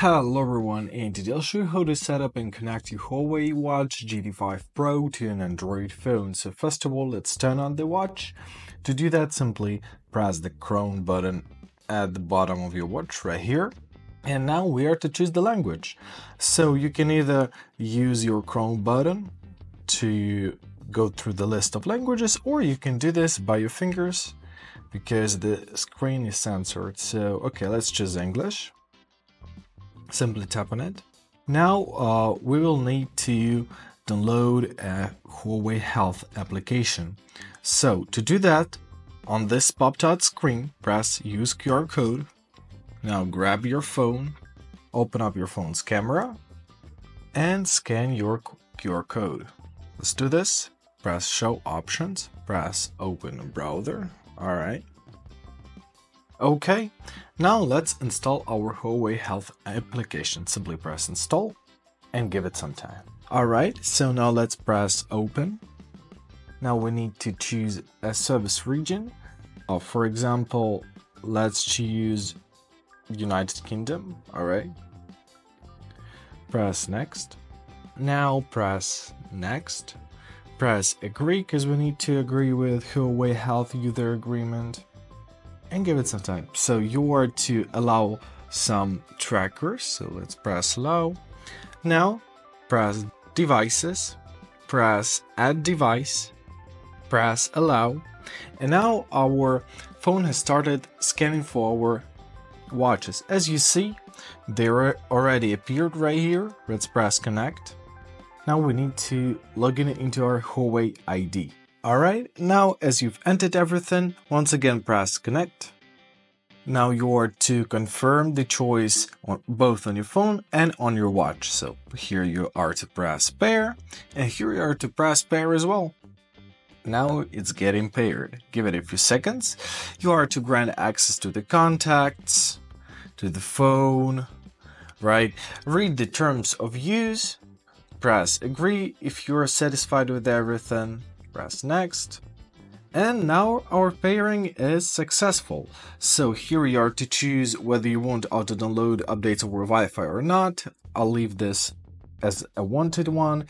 Hello everyone, and today I'll show you how to set up and connect your Huawei Watch GT 5 Pro to an Android phone. So first of all, let's turn on the watch. To do that, simply press the crown button at the bottom of your watch right here. And now we are to choose the language. So you can either use your crown button to go through the list of languages, or you can do this by your fingers because the screen is censored. So okay, let's choose English. Simply tap on it. Now we will need to download a Huawei Health application. So to do that, on this popped out screen, press use QR code. Now grab your phone, open up your phone's camera, and scan your QR code. Let's do this. Press show options, press open browser. All right. Okay, now let's install our Huawei Health application. Simply press install and give it some time. Alright, so now let's press open. Now we need to choose a service region. For example, let's choose United Kingdom. Alright, press next. Now press next. Press agree because we need to agree with Huawei Health user agreement. And give it some time. So you are to allow some trackers. So let's press allow. Now press devices, press add device, press allow. And now our phone has started scanning for our watches. As you see, they already appeared right here. Let's press connect. Now we need to log in into our Huawei ID. Alright, now as you've entered everything, once again press connect. Now you are to confirm the choice both on your phone and on your watch. So here you are to press pair, and here you are to press pair as well. Now it's getting paired. Give it a few seconds. You are to grant access to the contacts, to the phone, right? Read the terms of use, press agree if you are satisfied with everything. Press next, and now our pairing is successful. So here you are to choose whether you want auto download updates over Wi-Fi or not. I'll leave this as a wanted one.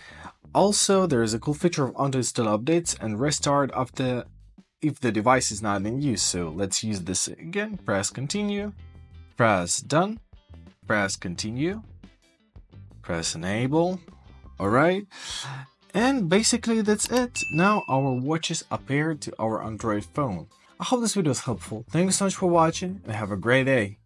Also, there is a cool feature of auto install updates and restart after if the device is not in use. So let's use this again. Press continue, press done, press continue, press enable. All right. And basically that's it. Now our watches are paired to our Android phone. I hope this video is helpful. Thank you so much for watching and have a great day.